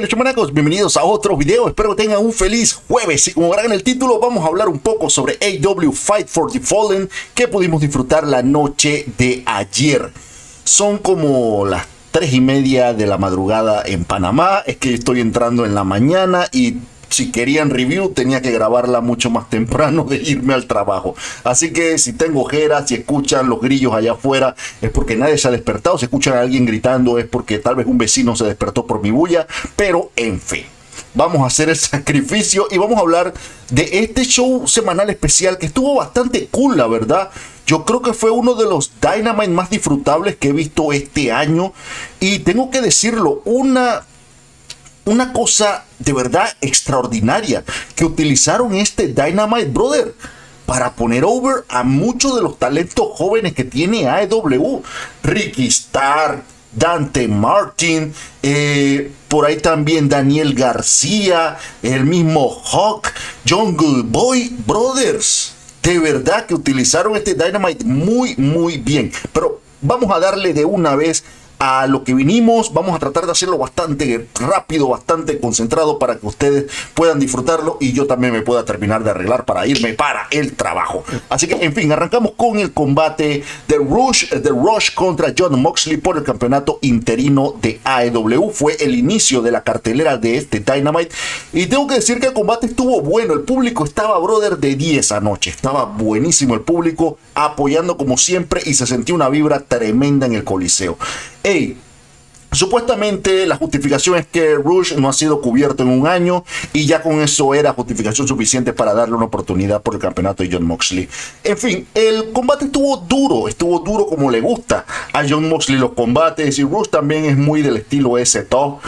Lucho Manacos, bienvenidos a otro video, espero que tengan un feliz jueves. Y como verán en el título, vamos a hablar un poco sobre AEW Fight for the Fallen, que pudimos disfrutar la noche de ayer. Son como las 3:30 de la madrugada en Panamá, es que estoy entrando en la mañana y si querían review tenía que grabarla mucho más temprano de irme al trabajo. Así que si tengo ojeras, si escuchan los grillos allá afuera, es porque nadie se ha despertado. Si escuchan a alguien gritando es porque tal vez un vecino se despertó por mi bulla. Pero en fin, vamos a hacer el sacrificio y vamos a hablar de este show semanal especial que estuvo bastante cool, la verdad. Yo creo que fue uno de los Dynamite más disfrutables que he visto este año. Y tengo que decirlo, una cosa de verdad extraordinaria que utilizaron este Dynamite, brother, para poner over a muchos de los talentos jóvenes que tiene AEW. Ricky Starr, Dante Martin, por ahí también Daniel García, el mismo Hawk, Jungle Boy, brothers. De verdad que utilizaron este Dynamite muy bien. Pero vamos a darle de una vez a lo que vinimos. Vamos a tratar de hacerlo bastante rápido, bastante concentrado, para que ustedes puedan disfrutarlo y yo también me pueda terminar de arreglar para irme para el trabajo. Así que, en fin, arrancamos con el combate de The Rush contra Jon Moxley por el campeonato interino de AEW. Fue el inicio de la cartelera de este Dynamite y tengo que decir que el combate estuvo bueno. El público estaba, brother, de 10 anoche. Estaba buenísimo el público, apoyando como siempre, y se sentía una vibra tremenda en el coliseo. Hey, supuestamente la justificación es que Rush no ha sido cubierto en un año y ya con eso era justificación suficiente para darle una oportunidad por el campeonato de Jon Moxley. En fin, el combate estuvo duro como le gusta a Jon Moxley los combates, y Rush también es muy del estilo ese top.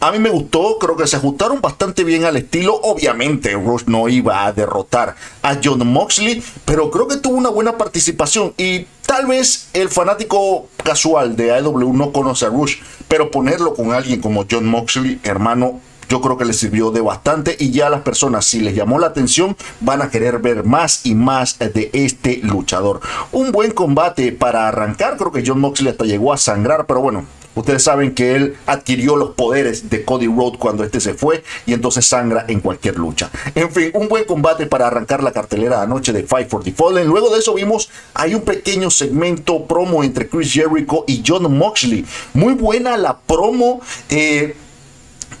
A mí me gustó, creo que se ajustaron bastante bien al estilo. Obviamente Rush no iba a derrotar a Jon Moxley, pero creo que tuvo una buena participación. Y tal vez el fanático casual de AEW no conoce a Rush, pero ponerlo con alguien como Jon Moxley, hermano, yo creo que le sirvió de bastante. Y ya las personas, si les llamó la atención, van a querer ver más y más de este luchador. Un buen combate para arrancar. Creo que Jon Moxley hasta llegó a sangrar, pero bueno, ustedes saben que él adquirió los poderes de Cody Rhodes cuando este se fue, y entonces sangra en cualquier lucha. En fin, un buen combate para arrancar la cartelera de anoche de Fight for the Fallen. Luego de eso vimos, hay un pequeño segmento promo entre Chris Jericho y Jon Moxley. Muy buena la promo,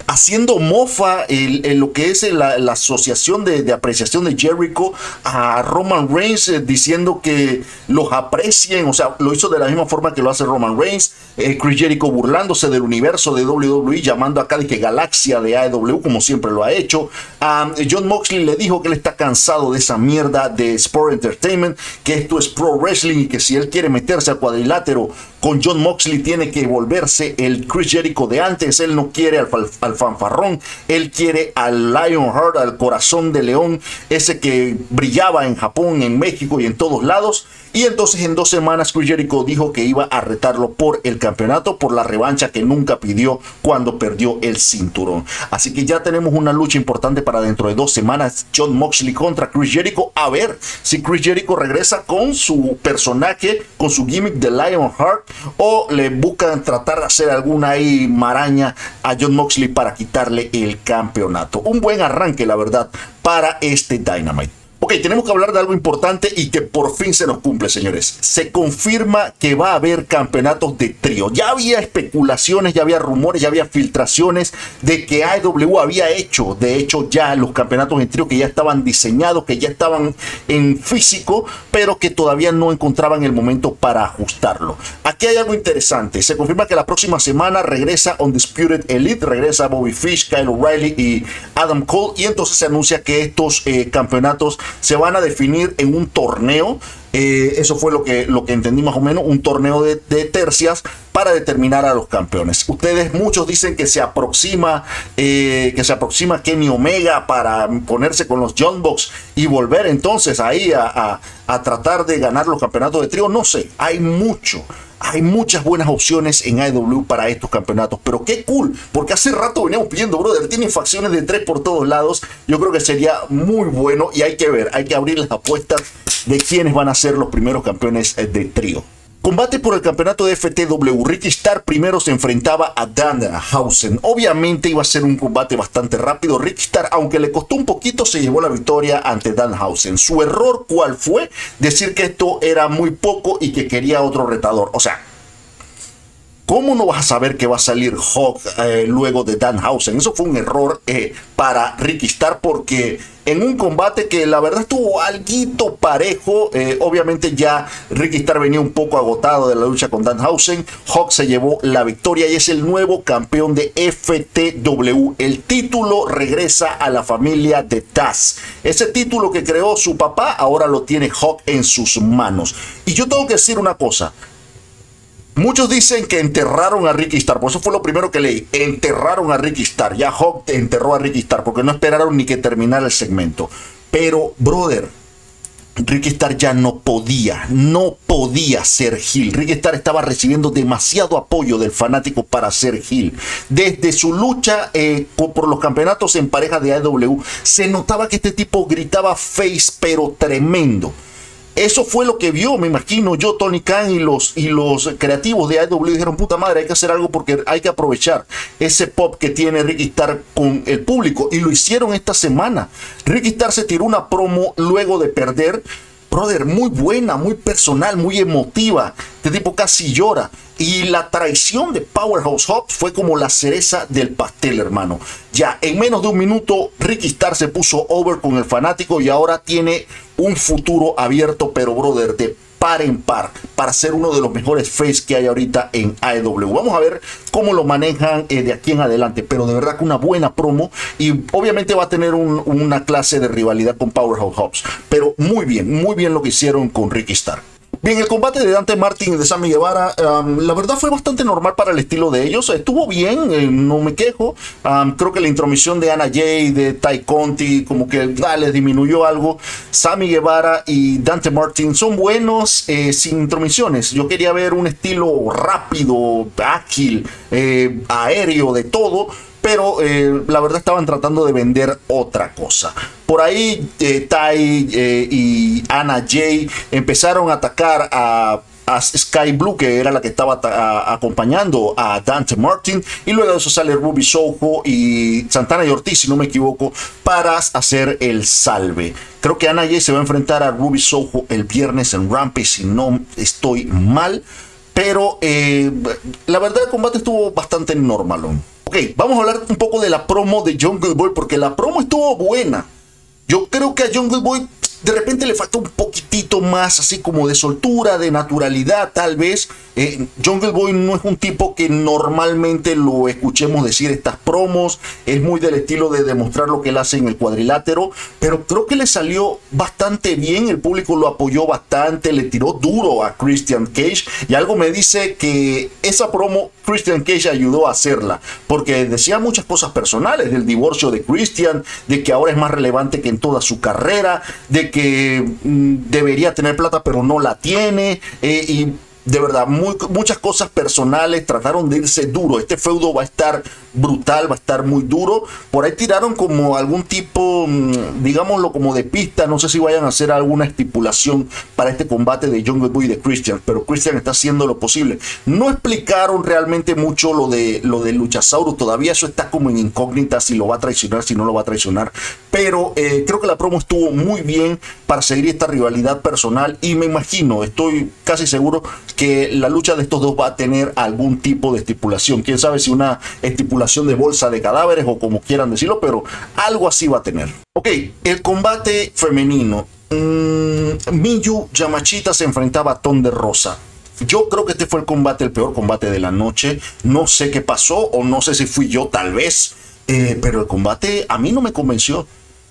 haciendo mofa en lo que es la asociación de apreciación de Jericho a Roman Reigns, diciendo que los aprecien. O sea, lo hizo de la misma forma que lo hace Roman Reigns. Chris Jericho burlándose del universo de WWE, llamando acá de que galaxia de AEW, como siempre lo ha hecho. Jon Moxley le dijo que él está cansado de esa mierda de Sport Entertainment, que esto es Pro Wrestling, y que si él quiere meterse al cuadrilátero con Jon Moxley tiene que volverse el Chris Jericho de antes. Él no quiere al fanfarrón, él quiere al Lionheart, al corazón de león, ese que brillaba en Japón, en México y en todos lados. Y entonces en 2 semanas Chris Jericho dijo que iba a retarlo por el campeonato, por la revancha que nunca pidió cuando perdió el cinturón. Así que ya tenemos una lucha importante para dentro de 2 semanas, Jon Moxley contra Chris Jericho. A ver si Chris Jericho regresa con su personaje, con su gimmick de Lionheart, o le buscan tratar de hacer alguna ahí maraña a Jon Moxley para quitarle el campeonato. Un buen arranque, la verdad, para este Dynamite. Ok, tenemos que hablar de algo importante y que por fin se nos cumple, señores. Se confirma que va a haber campeonatos de trío. Ya había especulaciones, ya había rumores, ya había filtraciones de que AEW había hecho, de hecho, ya los campeonatos en trío, que ya estaban diseñados, que ya estaban en físico, pero que todavía no encontraban el momento para ajustarlo. Aquí hay algo interesante. Se confirma que la próxima semana regresa Undisputed Elite, regresa Bobby Fish, Kyle O'Reilly y Adam Cole. Y entonces se anuncia que estos campeonatos se van a definir en un torneo. Eso fue lo que entendí más o menos, un torneo de tercias para determinar a los campeones. Ustedes, muchos dicen que se aproxima Kenny Omega para ponerse con los Young Bucks y volver entonces ahí a tratar de ganar los campeonatos de trío. No sé, hay muchas buenas opciones en AEW para estos campeonatos. Pero qué cool, porque hace rato veníamos pidiendo, brother, tienen facciones de 3 por todos lados. Yo creo que sería muy bueno y hay que ver, hay que abrir las apuestas de quiénes van a ser los primeros campeones de trío. Combate por el campeonato de FTW. Ricky Starr primero se enfrentaba a Danhausen. Obviamente iba a ser un combate bastante rápido. Ricky Starr, aunque le costó un poquito, se llevó la victoria ante Danhausen. Su error, ¿cuál fue? Decir que esto era muy poco y que quería otro retador. O sea, ¿cómo no vas a saber que va a salir Hawk luego de Danhausen? Eso fue un error para Ricky Starr, porque en un combate que la verdad estuvo alguito parejo, obviamente ya Ricky Starr venía un poco agotado de la lucha con Danhausen. Hawk se llevó la victoria y es el nuevo campeón de FTW. El título regresa a la familia de Taz. Ese título que creó su papá ahora lo tiene Hawk en sus manos. Y yo tengo que decir una cosa. Muchos dicen que enterraron a Ricky Starr, por eso fue lo primero que leí, enterraron a Ricky Starr, ya Hawk enterró a Ricky Starr, porque no esperaron ni que terminara el segmento. Pero, brother, Ricky Starr ya no podía ser heel. Ricky Starr estaba recibiendo demasiado apoyo del fanático para ser heel. Desde su lucha por los campeonatos en pareja de AEW, se notaba que este tipo gritaba face, pero tremendo. Eso fue lo que vio, me imagino yo, Tony Khan y los creativos de AEW dijeron, puta madre, hay que hacer algo porque hay que aprovechar ese pop que tiene Ricky Starr con el público. Y lo hicieron esta semana. Ricky Starr se tiró una promo luego de perder. Brother, muy buena, muy personal, muy emotiva. Este tipo casi llora. Y la traición de Powerhouse Hobbs fue como la cereza del pastel, hermano. Ya en menos de un minuto, Ricky Starr se puso over con el fanático y ahora tiene un futuro abierto, pero brother, de par en par, para ser uno de los mejores face que hay ahorita en AEW. Vamos a ver cómo lo manejan de aquí en adelante, pero de verdad que una buena promo. Y obviamente va a tener una clase de rivalidad con Powerhouse Hobbs, pero muy bien lo que hicieron con Ricky Starr. Bien, el combate de Dante Martin y de Sammy Guevara, la verdad fue bastante normal para el estilo de ellos. Estuvo bien, no me quejo. Creo que la intromisión de Anna Jay, de Tay Conti, como que les disminuyó algo. Sammy Guevara y Dante Martin son buenos sin intromisiones. Yo quería ver un estilo rápido, ágil, aéreo, de todo. Pero la verdad estaban tratando de vender otra cosa. Por ahí Tay y Anna Jay empezaron a atacar a Skye Blue, que era la que estaba acompañando a Dante Martin. Y luego de eso sale Ruby Soho y Santana y Ortiz, si no me equivoco, para hacer el salve. Creo que Anna Jay se va a enfrentar a Ruby Soho el viernes en Rampage, si no estoy mal. Pero la verdad el combate estuvo bastante normalón. Ok, vamos a hablar un poco de la promo de Jungle Boy, porque la promo estuvo buena. Yo creo que a Jungle Boy de repente le faltó un poquitito más así como de soltura, de naturalidad tal vez. Jungle Boy no es un tipo que normalmente lo escuchemos decir estas promos. Es muy del estilo de demostrar lo que él hace en el cuadrilátero. Pero creo que le salió bastante bien. El público lo apoyó bastante. Le tiró duro a Christian Cage. Y algo me dice que esa promo Christian Cage ayudó a hacerla. Porque decía muchas cosas personales. Del divorcio de Christian. De que ahora es más relevante que en toda su carrera. De que debería tener plata pero no la tiene. Y de verdad, muchas cosas personales, trataron de irse duro. Este feudo va a estar brutal, va a estar muy duro. Por ahí tiraron como algún tipo, digámoslo, como de pista. No sé si vayan a hacer alguna estipulación para este combate de Jungle Boy y de Christian, pero Christian está haciendo lo posible. No explicaron realmente mucho lo de Luchasaurus. Todavía eso está como en incógnita, si lo va a traicionar, si no lo va a traicionar. Pero creo que la promo estuvo muy bien para seguir esta rivalidad personal. Y me imagino, estoy casi seguro que la lucha de estos dos va a tener algún tipo de estipulación. Quién sabe si una estipulación de bolsa de cadáveres o como quieran decirlo, pero algo así va a tener. Ok, el combate femenino. Miyu Yamashita se enfrentaba a Thunder Rosa. Yo creo que este fue el combate, el peor combate de la noche. No sé qué pasó, o no sé si fui yo tal vez, pero el combate a mí no me convenció.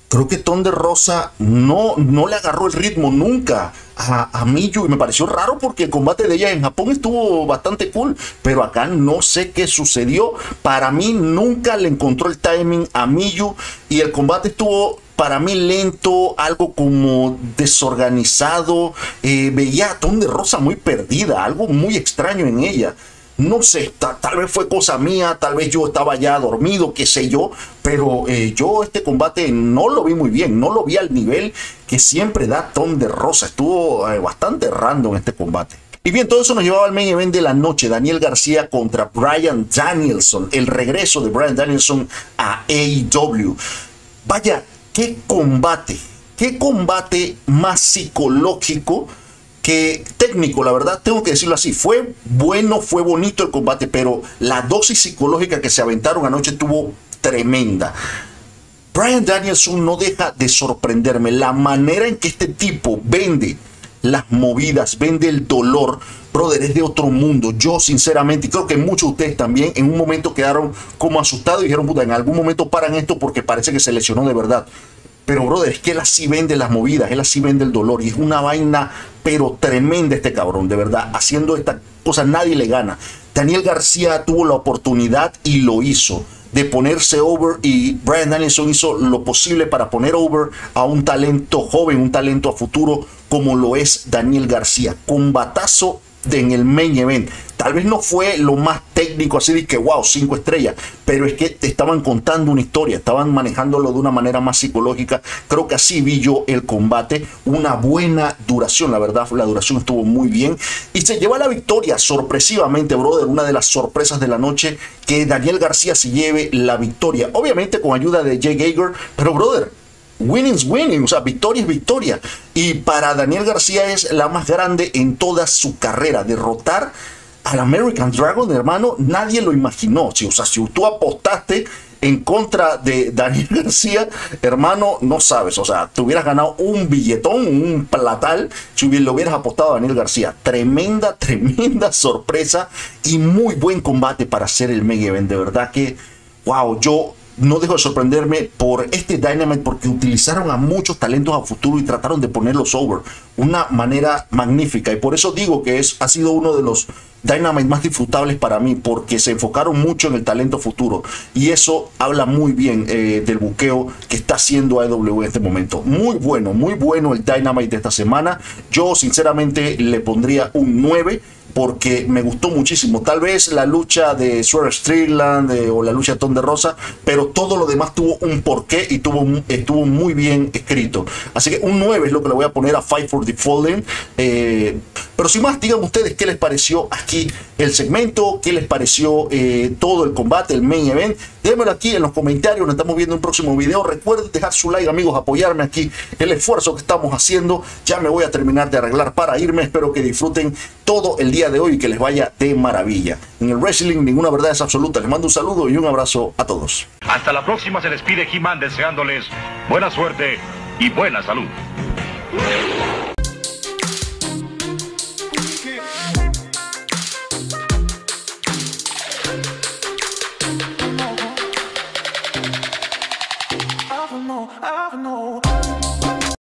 Creo que Thunder Rosa no le agarró el ritmo nunca a Miyu. Y me pareció raro porque el combate de ella en Japón estuvo bastante cool. Pero acá no sé qué sucedió. Para mí nunca le encontró el timing a Miyu. Y el combate estuvo para mí lento, algo como desorganizado. Veía a Thunder Rosa muy perdida, algo muy extraño en ella. No sé, tal vez fue cosa mía, tal vez yo estaba ya dormido, qué sé yo. Pero yo este combate no lo vi muy bien, no lo vi al nivel que siempre da Thunder Rosa. Estuvo bastante random este combate. Y bien, todo eso nos llevaba al main event de la noche. Daniel García contra Brian Danielson. El regreso de Brian Danielson a AEW. Vaya, qué combate. Qué combate más psicológico que técnico, la verdad, tengo que decirlo así. Fue bueno, fue bonito el combate, pero la dosis psicológica que se aventaron anoche tuvo tremenda. Brian Danielson no deja de sorprenderme. La manera en que este tipo vende las movidas, vende el dolor, brother, es de otro mundo. Yo sinceramente, y creo que muchos de ustedes también, en un momento quedaron como asustados y dijeron, puta, en algún momento paran esto porque parece que se lesionó de verdad. Pero, brother, es que él así vende las movidas, él así vende el dolor. Y es una vaina, pero tremenda este cabrón, de verdad. Haciendo esta cosa nadie le gana. Daniel García tuvo la oportunidad y lo hizo. De ponerse over, y Brian Danielson hizo lo posible para poner over a un talento joven, un talento a futuro, como lo es Daniel García. Combatazo en el main event. Tal vez no fue lo más técnico, así de que wow, 5 estrellas, pero es que te estaban contando una historia, estaban manejándolo de una manera más psicológica. Creo que así vi yo el combate. Una buena duración, la verdad, la duración estuvo muy bien y se lleva la victoria sorpresivamente, brother. Una de las sorpresas de la noche, que Daniel García se lleve la victoria, obviamente con ayuda de Jake Hager, pero brother, winning's winning, o sea, victoria es victoria. Y para Daniel García es la más grande en toda su carrera. Derrotar al American Dragon, hermano, nadie lo imaginó. O sea, si tú apostaste en contra de Daniel García, hermano, no sabes. O sea, te hubieras ganado un billetón, un platal, si lo hubieras apostado a Daniel García. Tremenda, tremenda sorpresa y muy buen combate para hacer el main event. De verdad que, wow, yo no dejo de sorprenderme por este Dynamite, porque utilizaron a muchos talentos a futuro y trataron de ponerlos over. Una manera magnífica. Y por eso digo que ha sido uno de los Dynamite más disfrutables para mí, porque se enfocaron mucho en el talento futuro. Y eso habla muy bien del buqueo que está haciendo AEW en este momento. Muy bueno el Dynamite de esta semana. Yo sinceramente le pondría un 9. Porque me gustó muchísimo. Tal vez la lucha de Swerve Strickland o la lucha de Thunder Rosa, pero todo lo demás tuvo un porqué y estuvo muy bien escrito. Así que un 9 es lo que le voy a poner a Fight for the Fallen. Pero sin más, digan ustedes qué les pareció aquí el segmento, qué les pareció todo el combate, el main event. Déjenmelo aquí en los comentarios. Nos estamos viendo en un próximo video. Recuerden dejar su like, amigos, apoyarme aquí, el esfuerzo que estamos haciendo. Ya me voy a terminar de arreglar para irme. Espero que disfruten todo el día de hoy y que les vaya de maravilla. En el wrestling ninguna verdad es absoluta. Les mando un saludo y un abrazo a todos. Hasta la próxima. Se despide He-Man deseándoles buena suerte y buena salud.